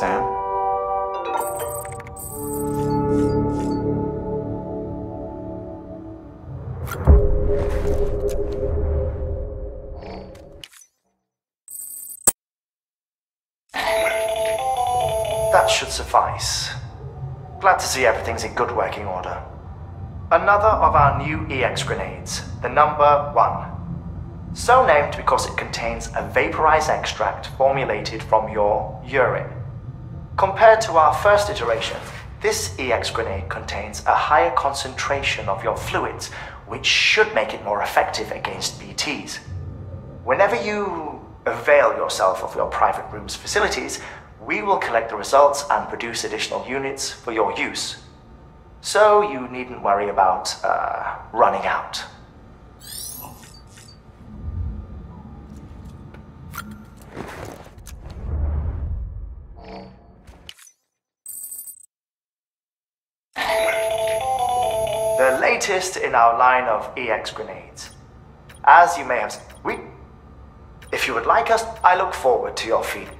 Sam. That should suffice. Glad to see everything's in good working order. Another of our new EX grenades, the number 1. So named because it contains a vaporized extract formulated from your urine. Compared to our first iteration, this EX grenade contains a higher concentration of your fluids, which should make it more effective against BTs. Whenever you avail yourself of your private room's facilities, we will collect the results and produce additional units for your use. So you needn't worry about running out. The latest in our line of EX grenades. As you may have seen, if you would like us, I look forward to your feedback.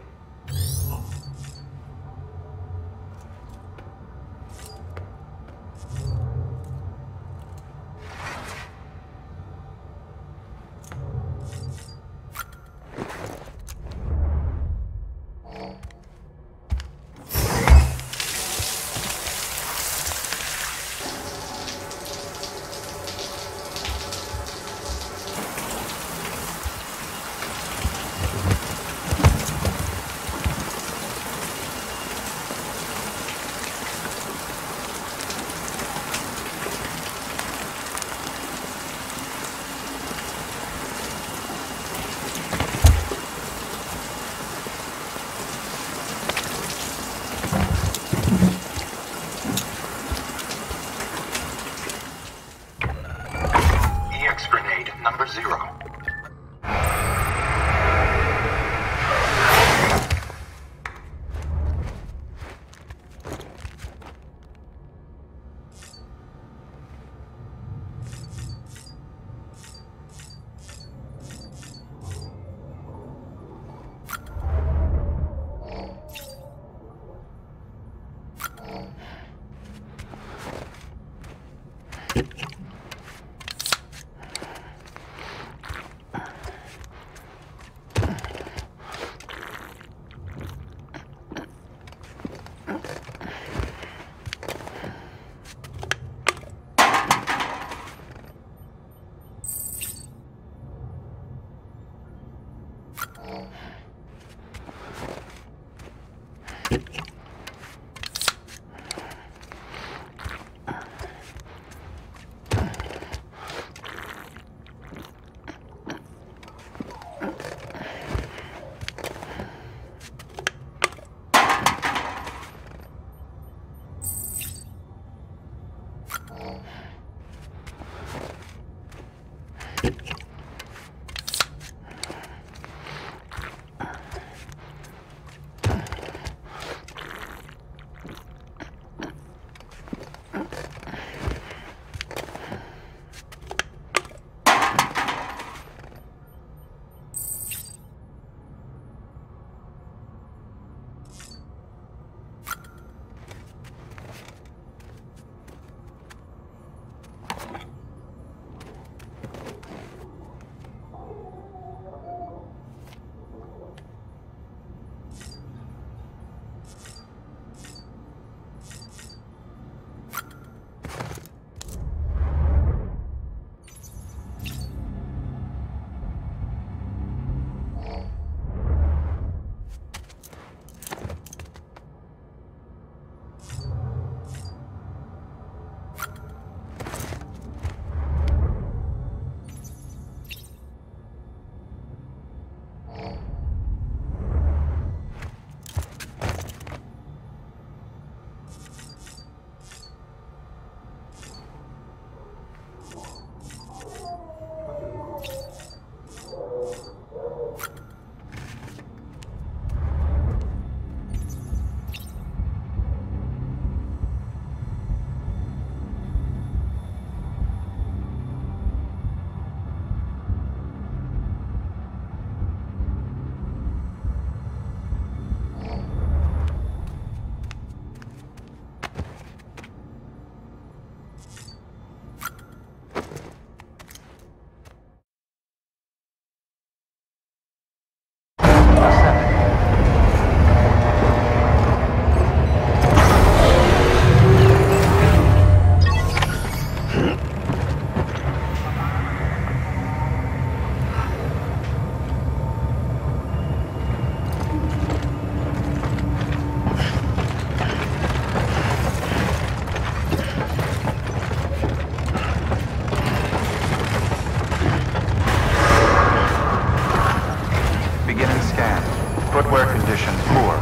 Footwear condition poor.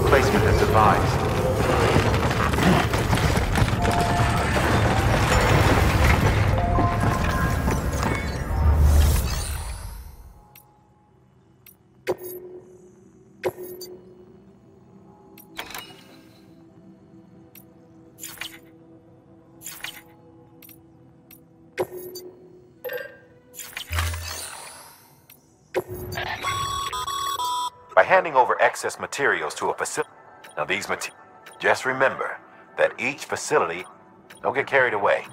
Replacement is advised. Access materials to a facility. Now these materials, just remember that each facility, don't get carried away.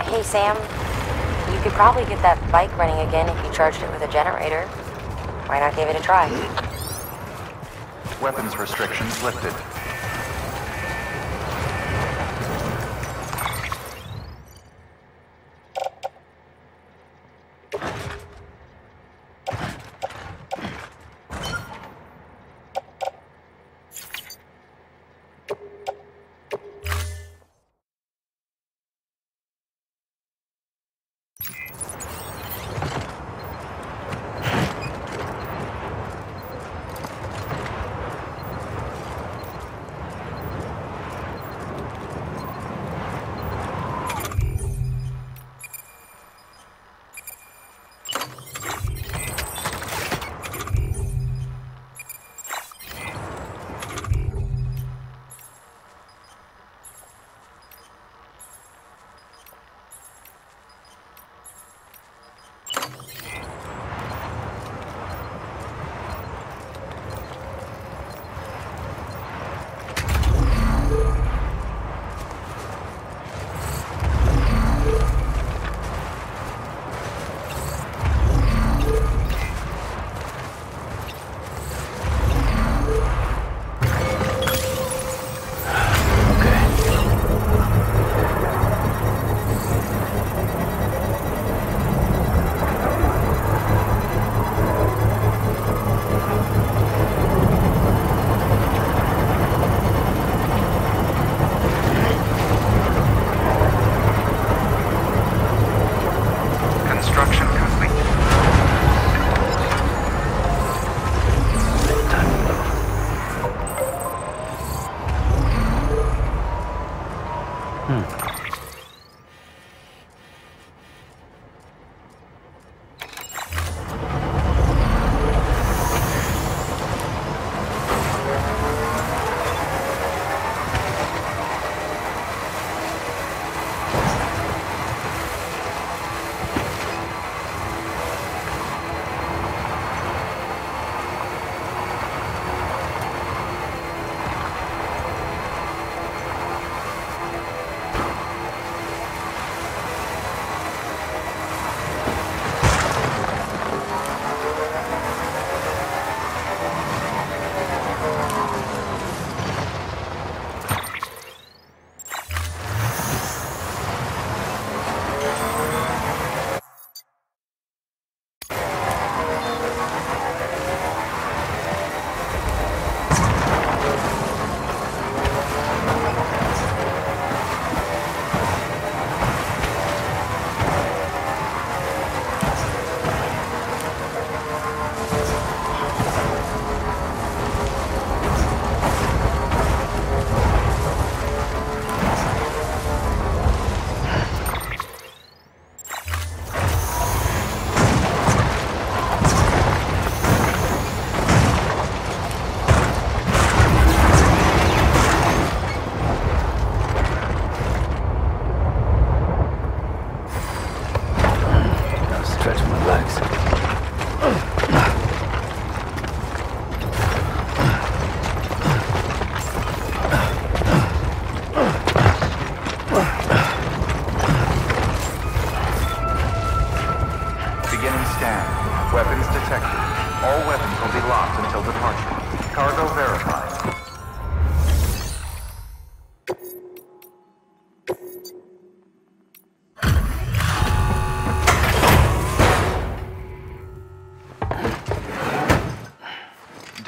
Hey Sam, you could probably get that bike running again if you charged it with a generator. Why not give it a try? Weapons restrictions lifted.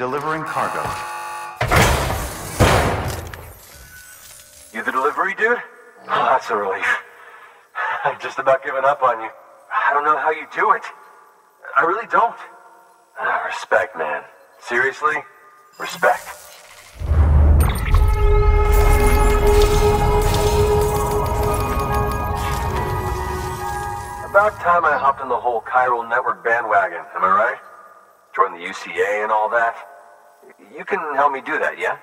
Delivering cargo. You the delivery dude? Oh, that's a relief. I've just about given up on you. I don't know how you do it. I really don't. Respect, man. Seriously, respect. About time I hopped on the whole Chiral network bandwagon, am I right? Join the UCA and all that. You can help me do that, yeah?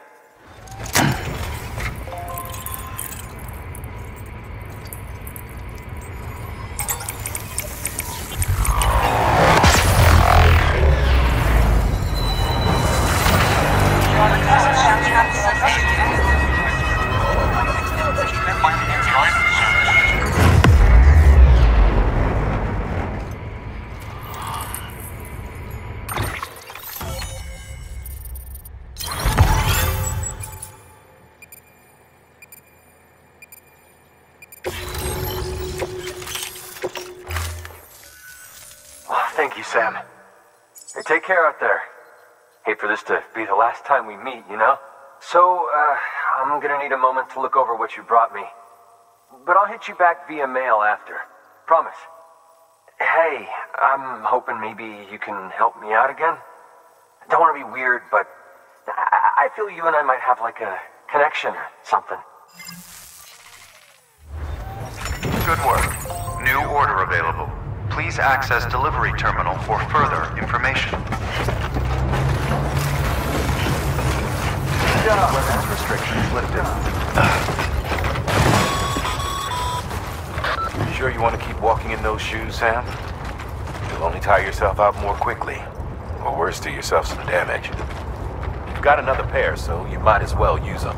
Time we meet, you know? So, I'm gonna need a moment to look over what you brought me. But I'll hit you back via mail after. Promise. Hey, I'm hoping maybe you can help me out again. I don't want to be weird, but I feel you and I might have like a connection or something. Good work. New order available. Please access delivery terminal for further information. When restrictions lifted. You sure you want to keep walking in those shoes, Sam? You'll only tire yourself out more quickly, or worse, do yourself some damage. You've got another pair, so you might as well use them.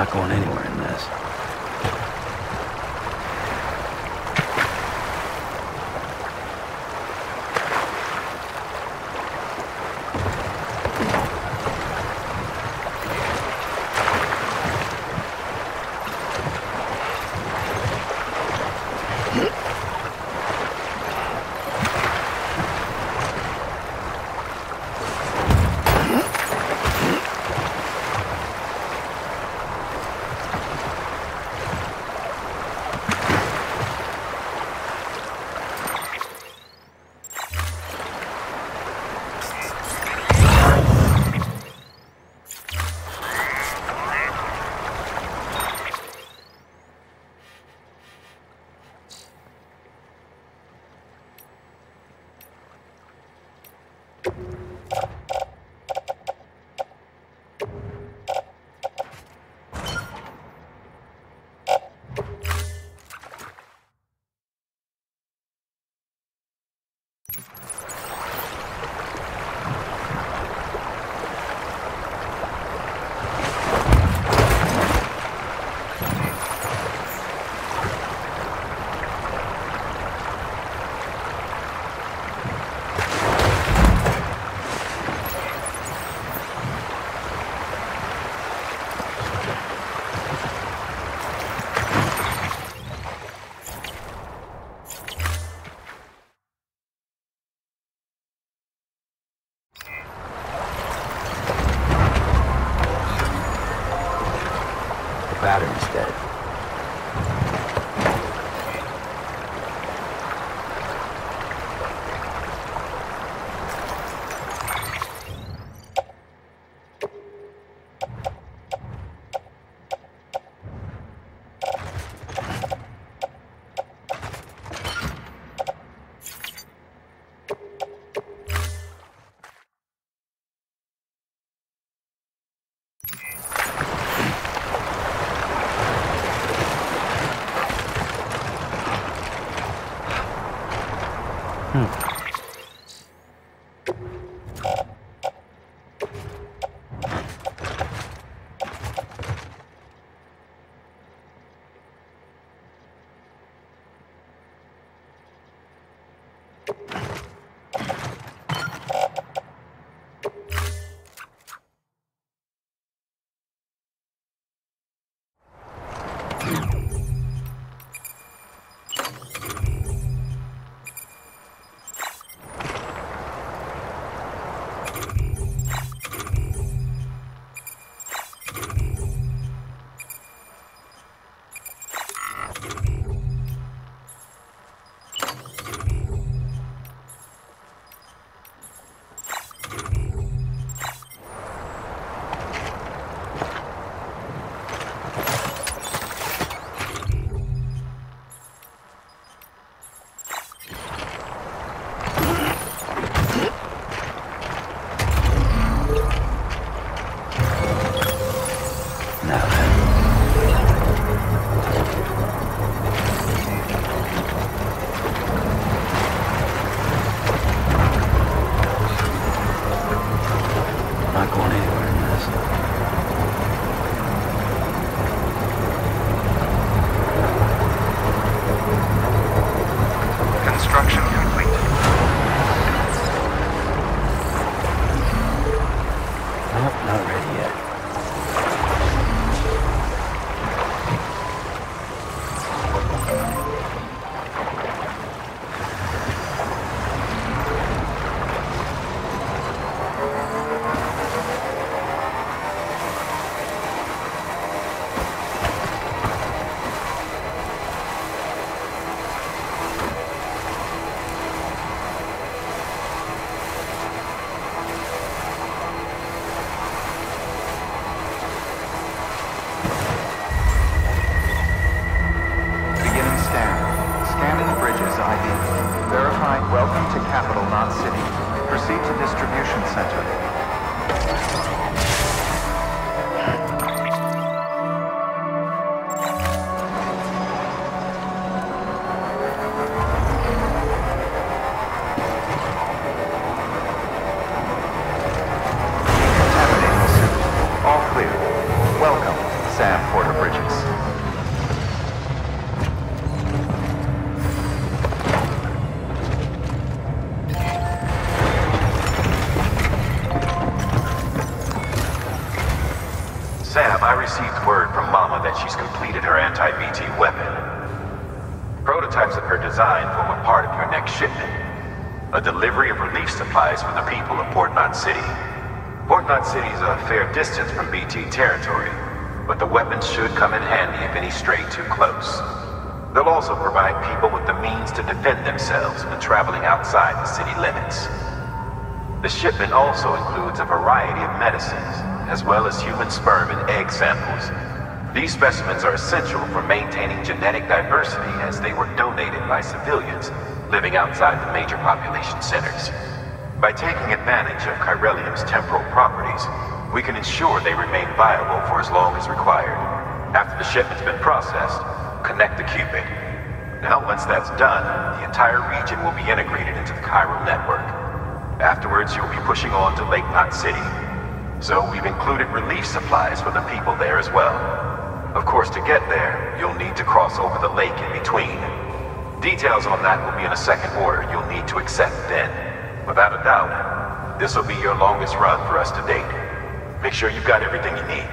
not going anywhere in this. received word from Mama that she's completed her anti-BT weapon. Prototypes of her design form a part of your next shipment. A delivery of relief supplies for the people of Port Knot City. Port Knot City is a fair distance from BT territory, but the weapons should come in handy if any stray too close. They'll also provide people with the means to defend themselves when traveling outside the city limits. The shipment also includes a variety of medicines, as well as human sperm and egg samples. These specimens are essential for maintaining genetic diversity as they were donated by civilians living outside the major population centers. By taking advantage of Chiralium's temporal properties, we can ensure they remain viable for as long as required. After the shipment's been processed, connect the Cupid. Now, once that's done, the entire region will be integrated into the Chiral network. Afterwards, you'll be pushing on to Lake Knot City. So we've included relief supplies for the people there as well. Of course, to get there, you'll need to cross over the lake in between. Details on that will be in a second order you'll need to accept then. Without a doubt, this will be your longest run for us to date. Make sure you've got everything you need.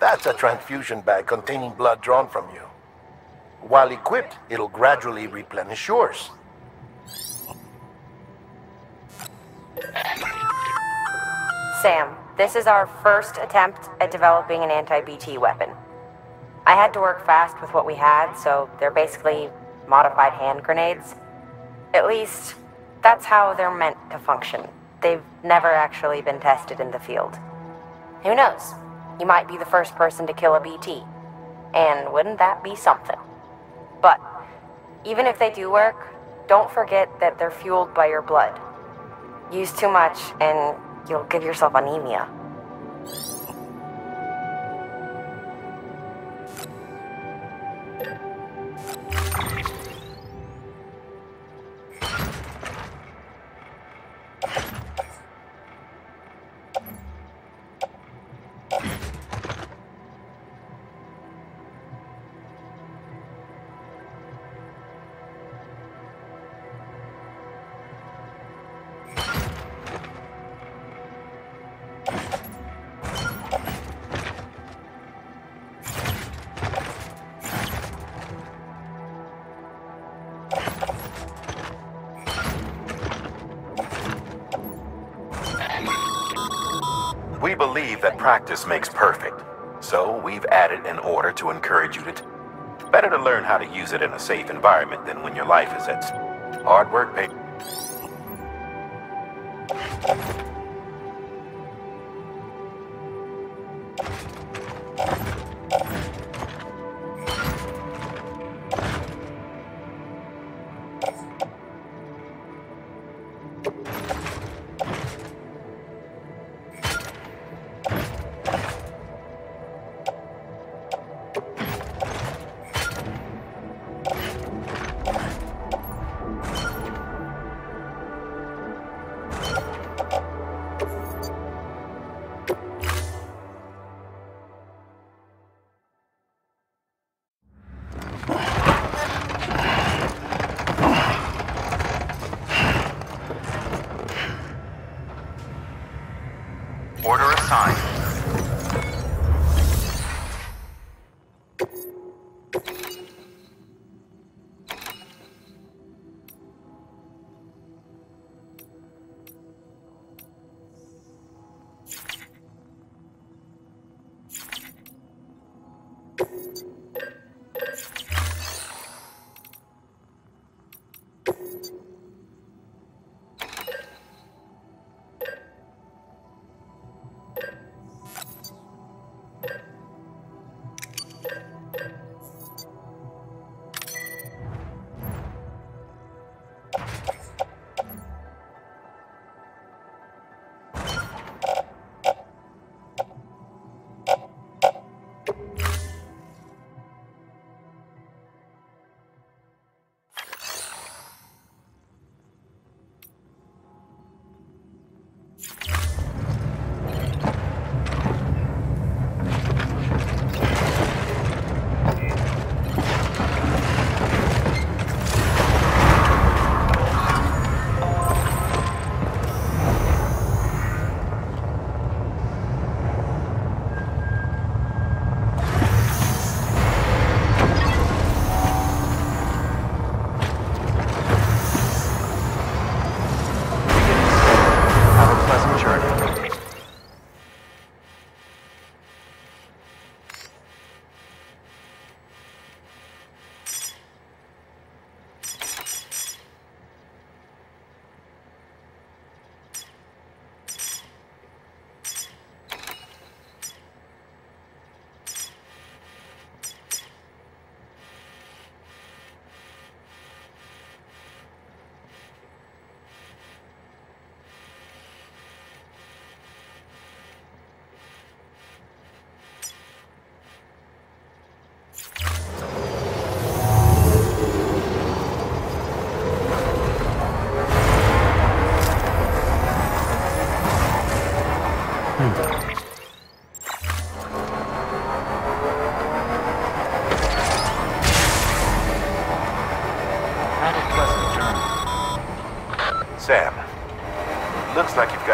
That's a transfusion bag containing blood drawn from you. While equipped, it'll gradually replenish yours. Sam, this is our first attempt at developing an anti-BT weapon. I had to work fast with what we had, so they're basically modified hand grenades. At least, that's how they're meant to function. They've never actually been tested in the field. Who knows? You might be the first person to kill a BT. And wouldn't that be something? But even if they do work, don't forget that they're fueled by your blood. Use too much and you'll give yourself anemia. We believe that practice makes perfect, so we've added an order to encourage you to... Better to learn how to use it in a safe environment than when your life is at... Hard work pay...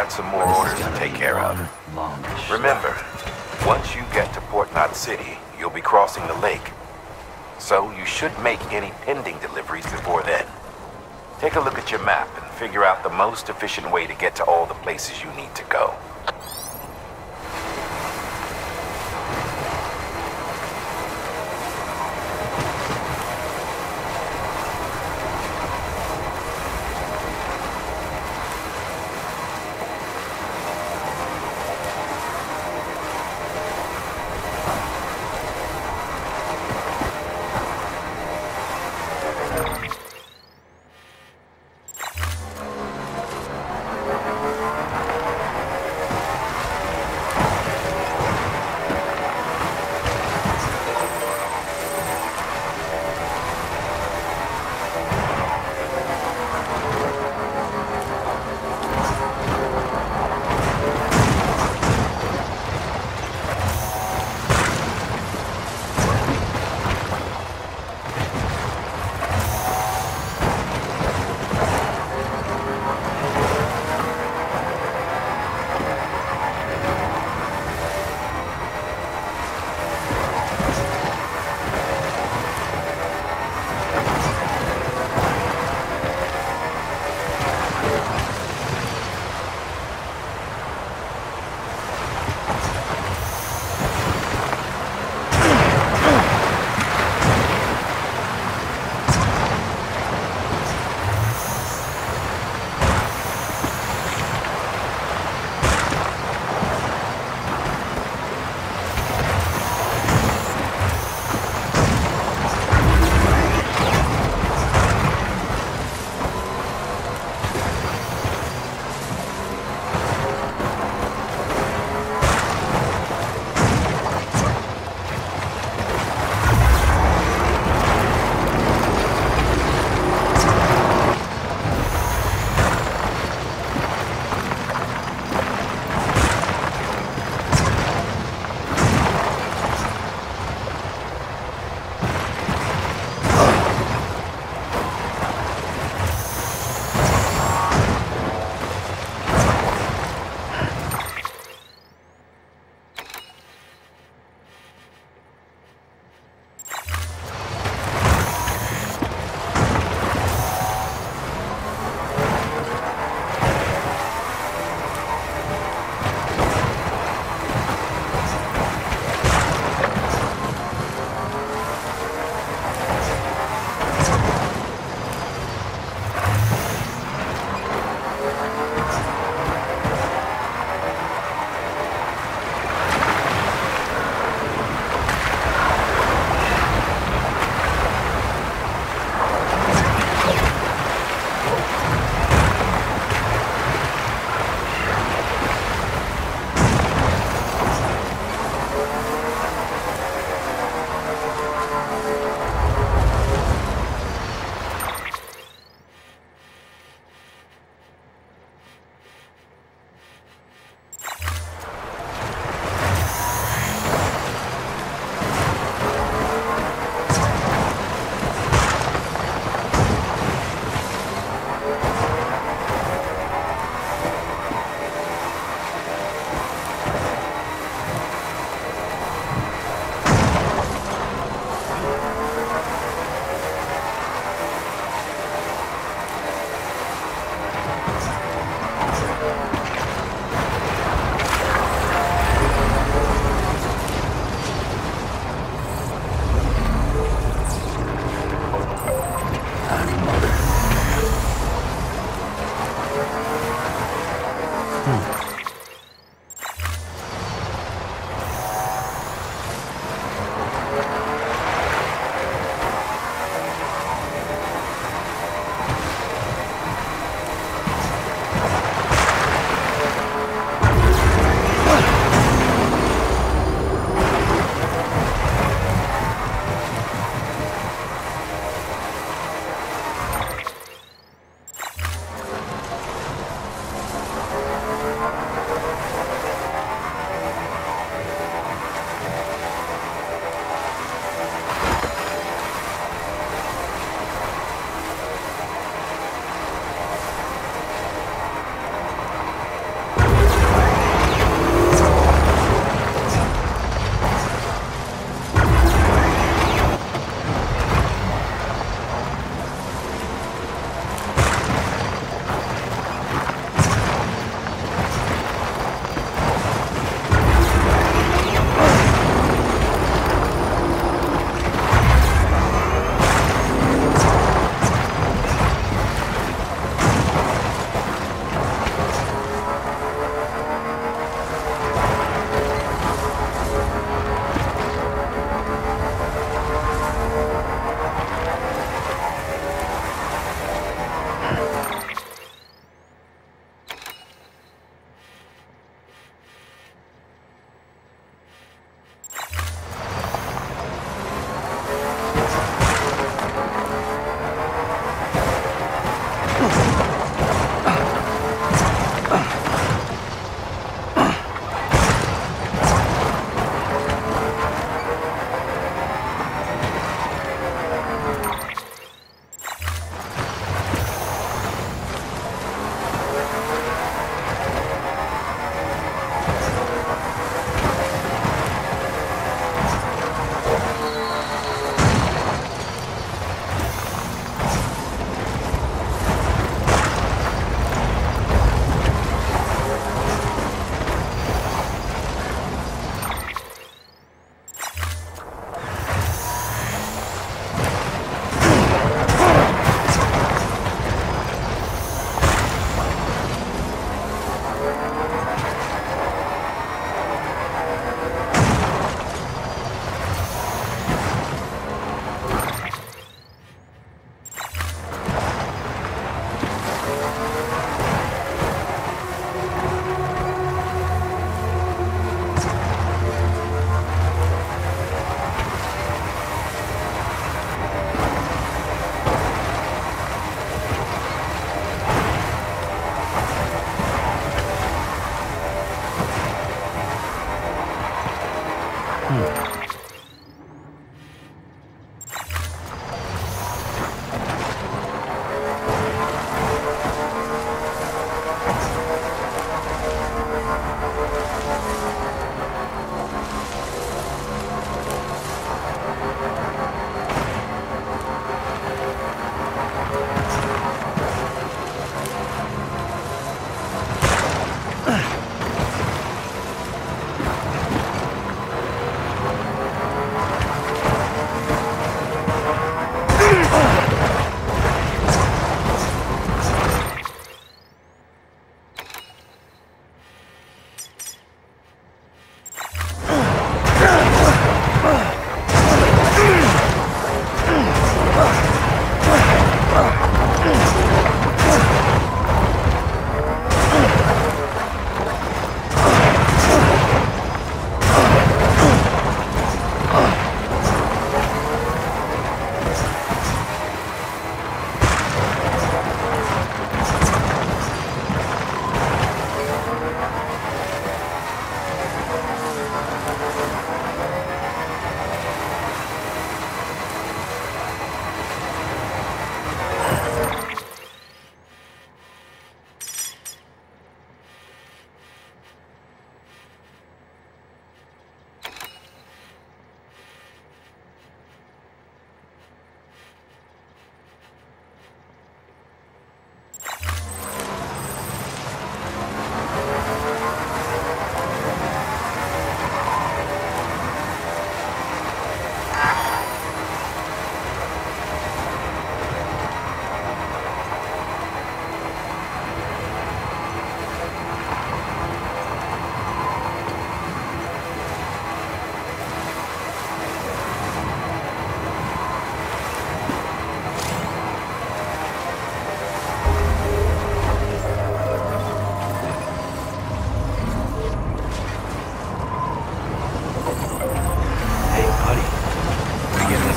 Some more orders to take care of. Remember, once you get to Port Knot City, you'll be crossing the lake. So you should make any pending deliveries before then. Take a look at your map and figure out the most efficient way to get to all the places you need to go.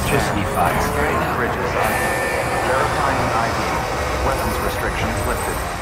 electricity fires right now. Bridges active. Verifying ID. Weapons restrictions lifted.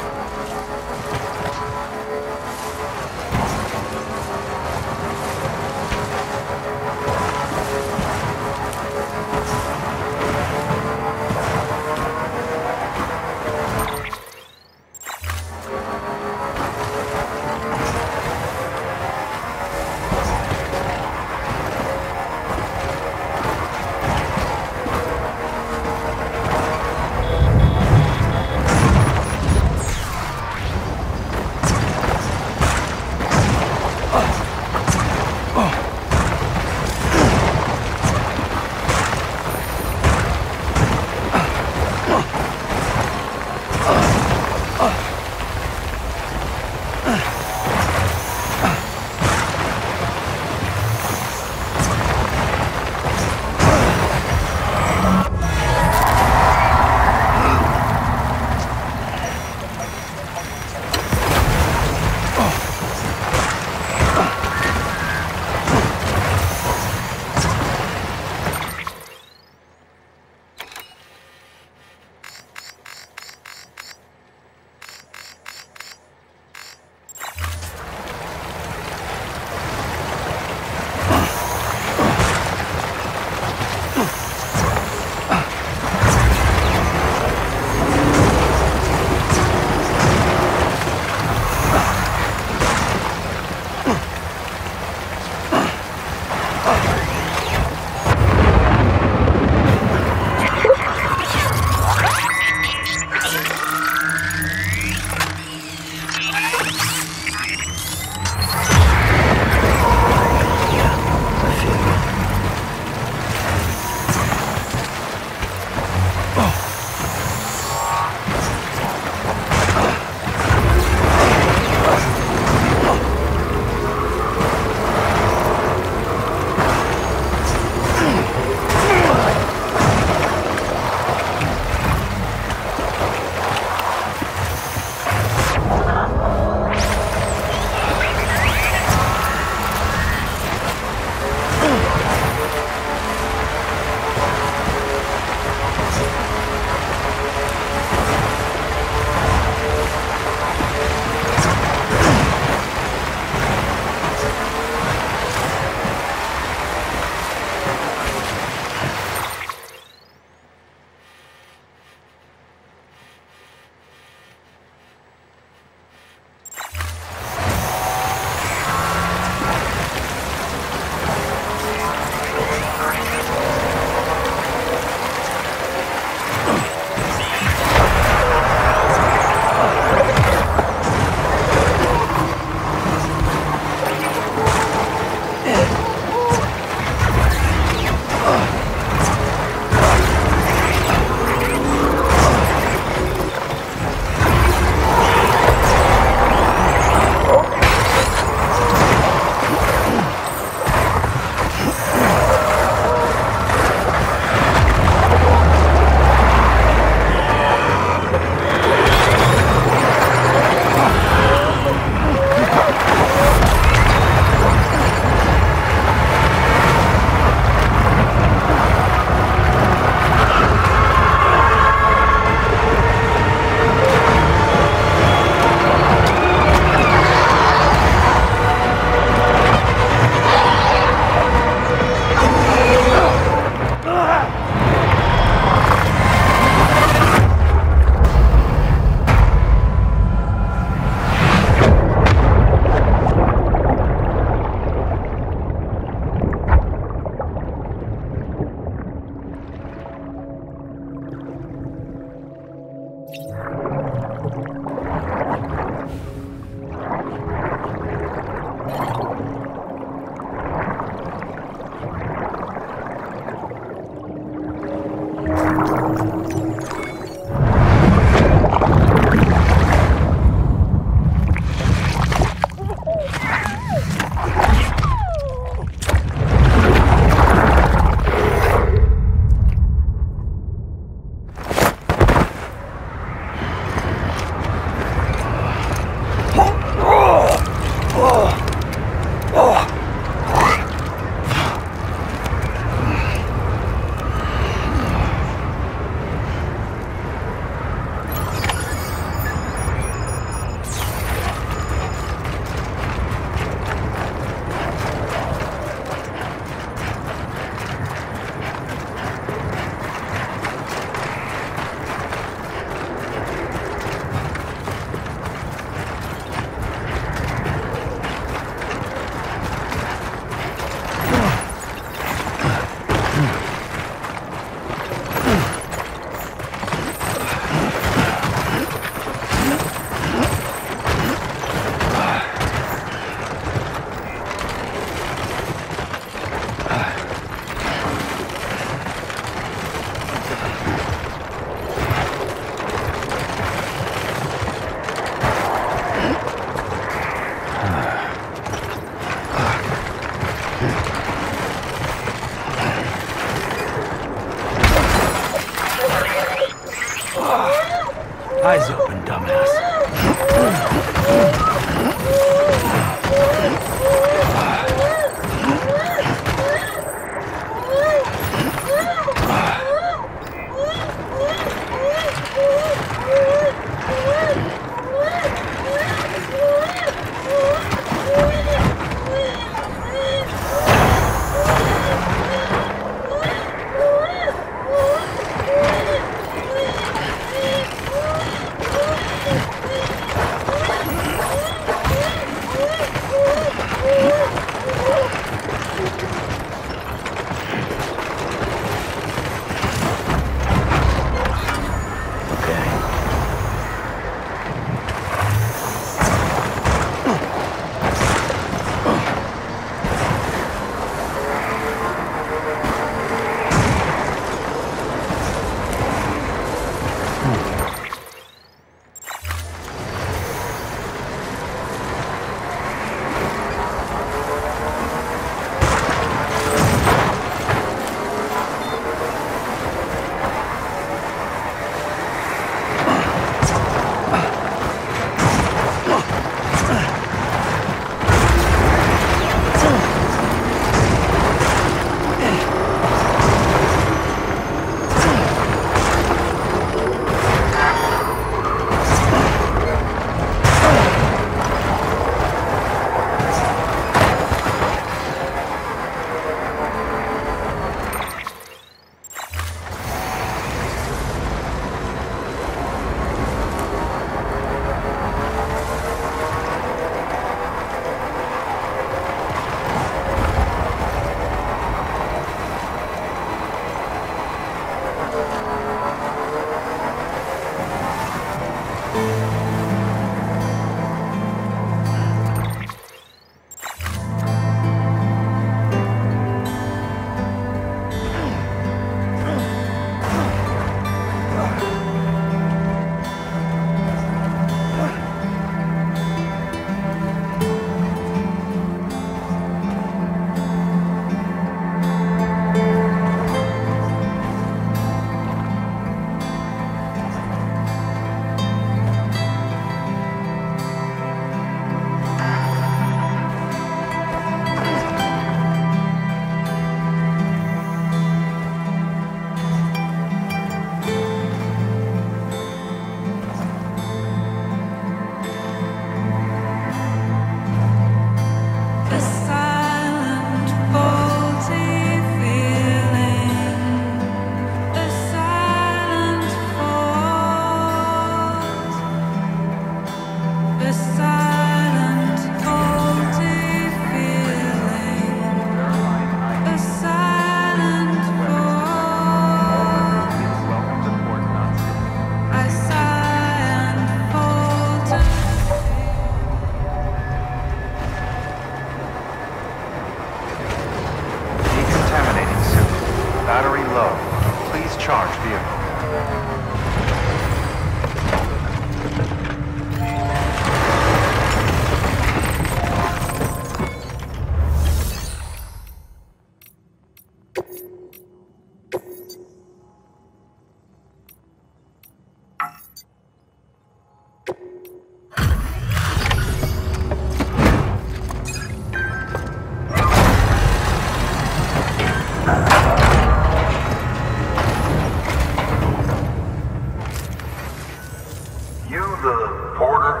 the porter,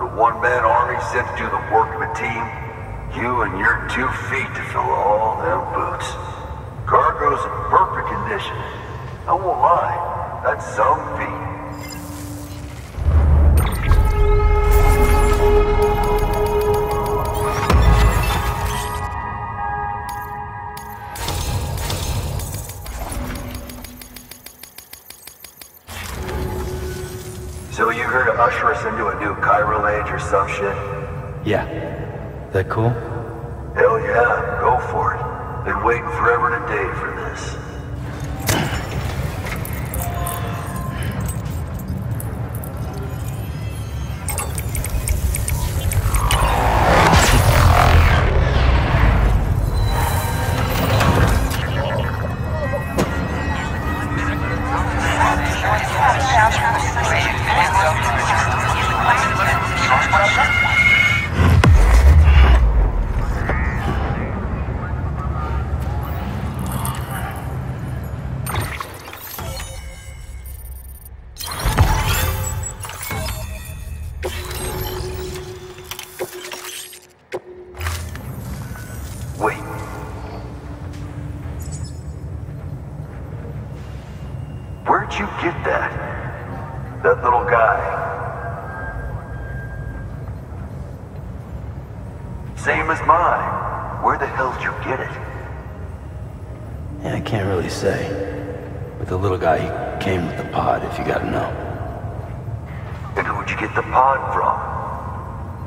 the one-man army sent to do the work of a team. You and your 2 feet to fill all them boots. Cargo's in perfect condition. I won't lie, that's some feat. So you here to usher us into a new chiral age or some shit? Yeah. That cool? Hell yeah, go for it. Been waiting forever and a day for this.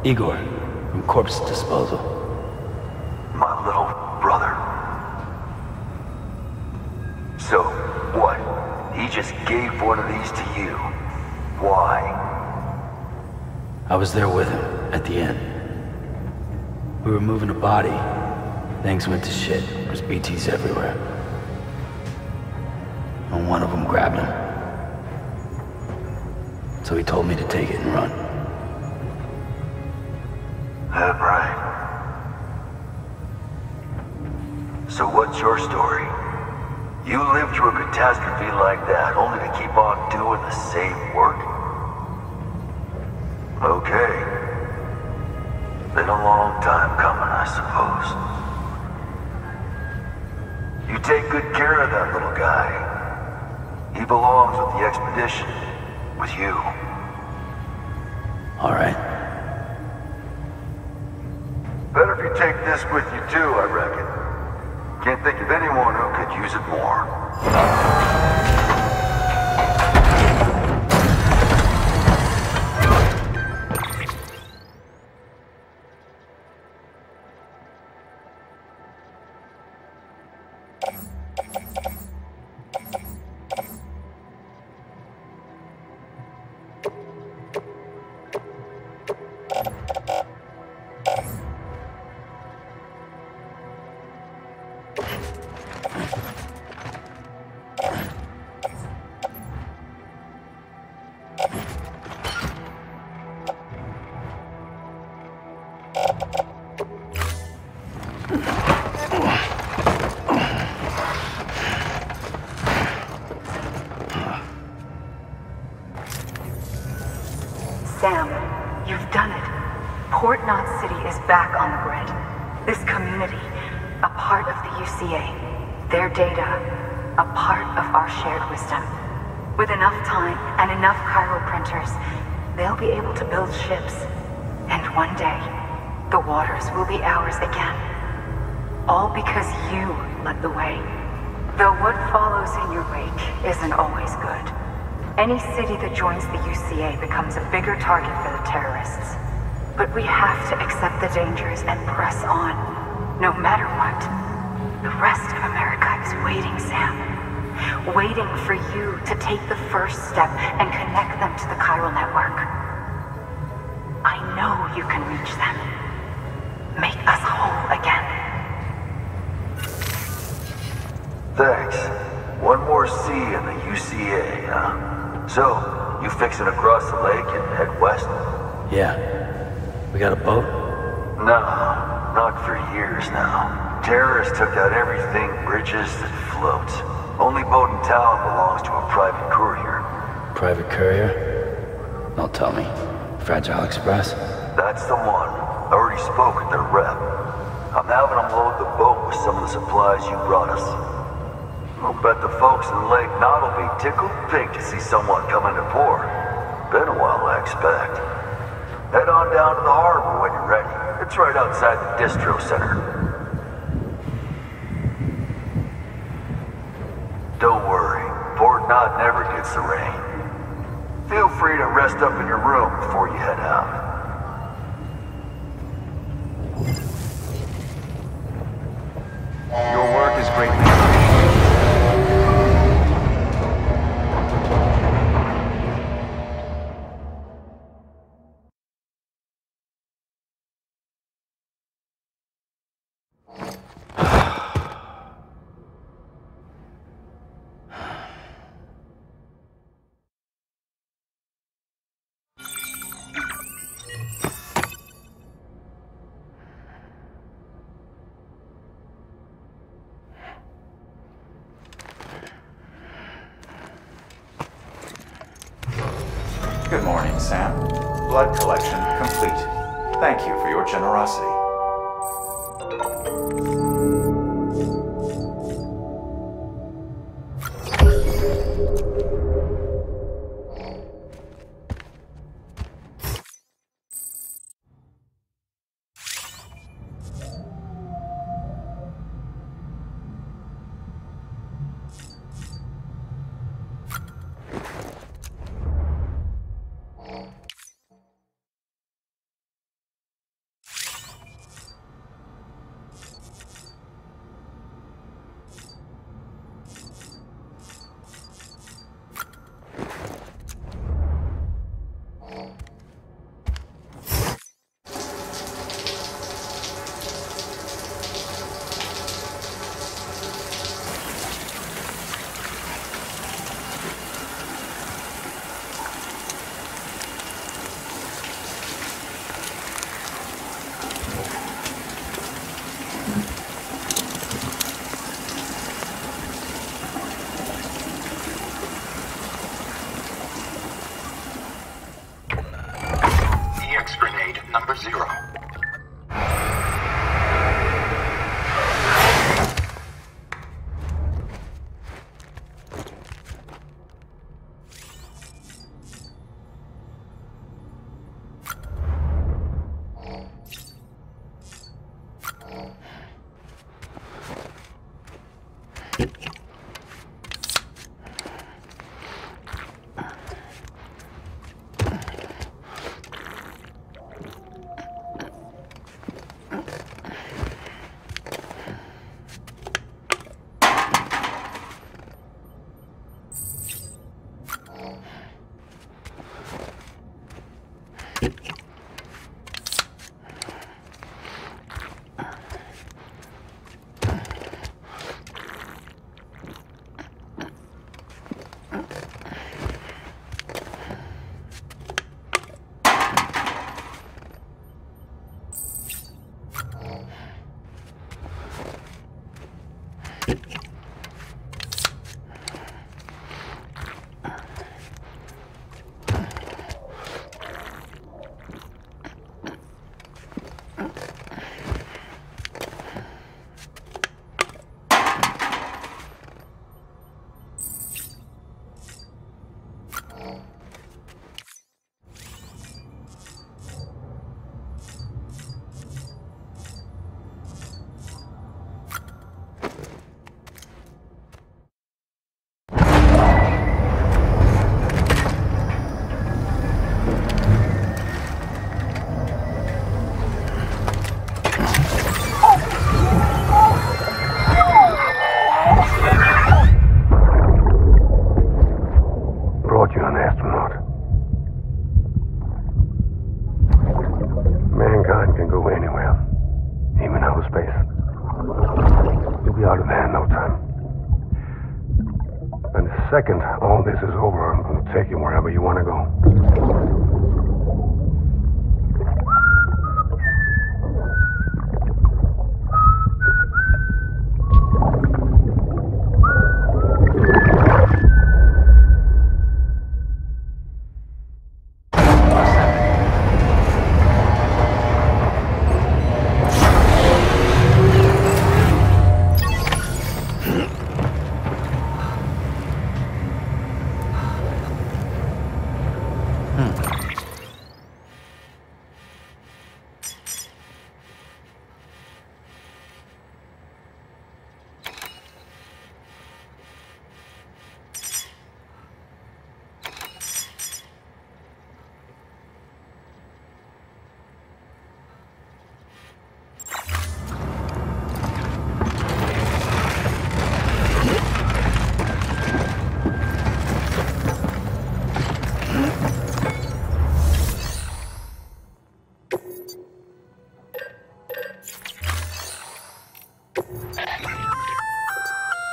Igor, from Corpse Disposal. My little brother. So, what? He just gave one of these to you. Why? I was there with him, at the end. We were moving a body. Things went to shit. There was BTs everywhere. And one of them grabbed him. So he told me to take it and run. So what's your story? You lived through a catastrophe like that, only to keep on doing the same work? Okay. Been a long time coming, I suppose. You take good care of that little guy. He belongs with the expedition, with you. All right. Better if you take this with you too, I reckon. Can't think of anyone who could use it more. Sam, you've done it. Port Knot City is back on the grid. This community, a part of the UCA, their data, a part of our shared wisdom. With enough time and enough chiral printers, they'll be able to build ships. And one day, the waters will be ours again. All because you led the way. Though what follows in your wake isn't always good. Any city that joins the UCA becomes a bigger target for the terrorists. But we have to accept the dangers and press on, no matter what. The rest of America is waiting, Sam. Waiting for you to take the first step and connect them to the chiral network. I know you can reach them. Make us whole again. Thanks. One more C in the UCA, huh? So, you fixing to cross the lake and head west? Yeah. We got a boat? No, not for years now. Terrorists took out everything, bridges that floats. Only boat in town belongs to a private courier. Private courier? Don't tell me. Fragile Express? That's the one. I already spoke with their rep. I'm having them load the boat with some of the supplies you brought us. I'll bet the folks in Lake Knot will be tickled pink to see someone coming to port. Been a while, I expect. Head on down to the harbor when you're ready. It's right outside the distro center. Don't worry, Port Knot never gets the rain. Feel free to rest up in your room before you head out. Your work is greatly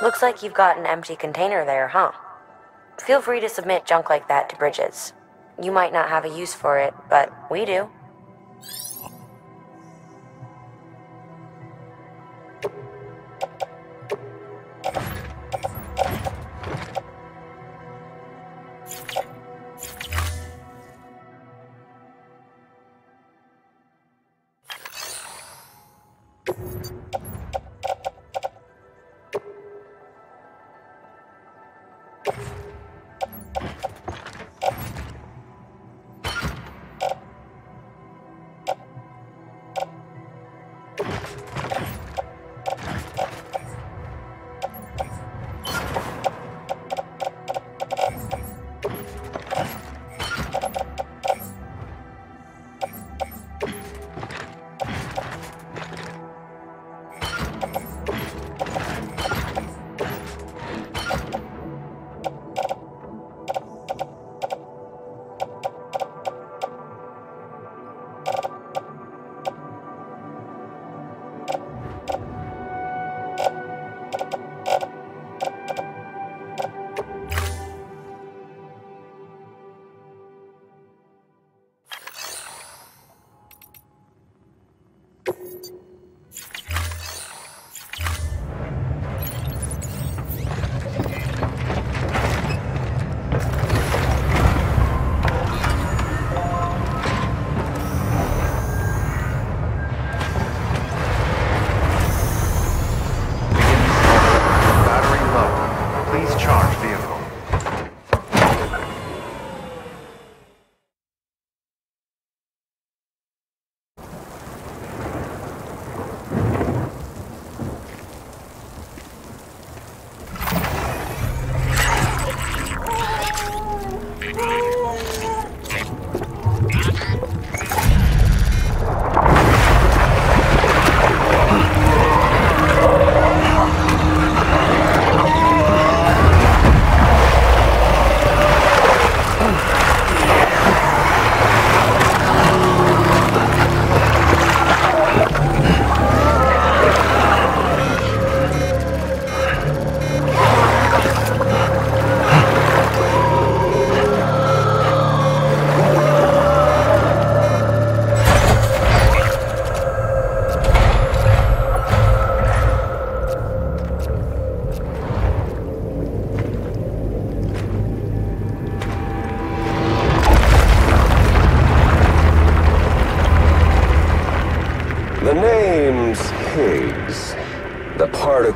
Looks like you've got an empty container there, huh? Feel free to submit junk like that to Bridges. You might not have a use for it, but we do.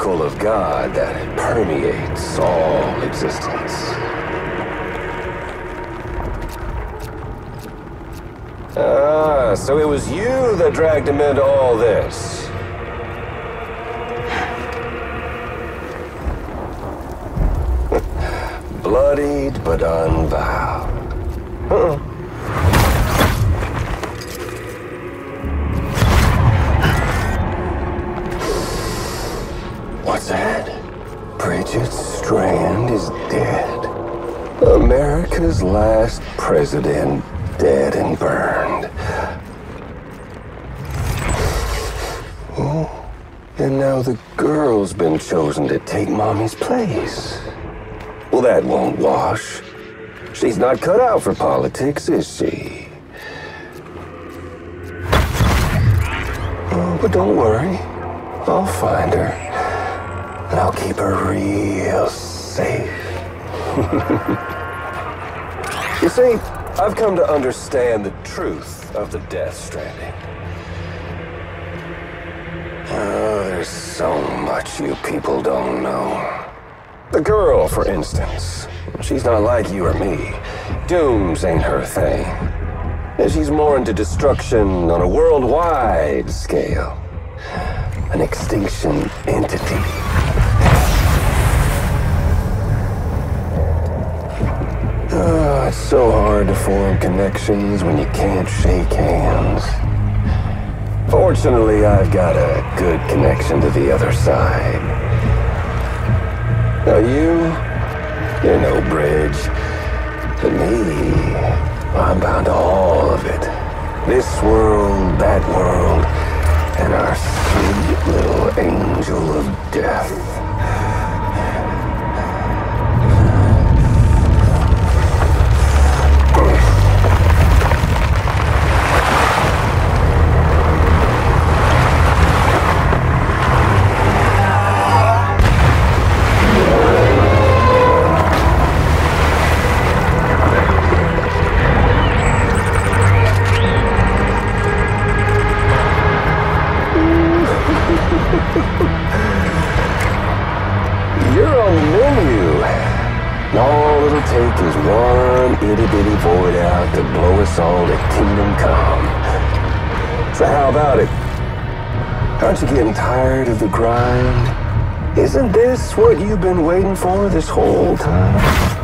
Of God that permeates all existence. Ah, so it was you that dragged him into all this. Bloodied but unvowed. America's last president dead and burned. Oh, and now the girl's been chosen to take mommy's place. Well, that won't wash. She's not cut out for politics, is she? Oh, but don't worry. I'll find her. And I'll keep her real safe. You see, I've come to understand the truth of the Death Stranding. Oh, there's so much you people don't know. The girl, for instance. She's not like you or me. Dooms ain't her thing. And she's more into destruction on a worldwide scale. An extinction entity. It's so hard to form connections when you can't shake hands. Fortunately, I've got a good connection to the other side. Now you're no bridge. But me, I'm bound to all of it. This world, that world, and our sweet little angel of death. Of the grind. Isn't this what you've been waiting for this whole time?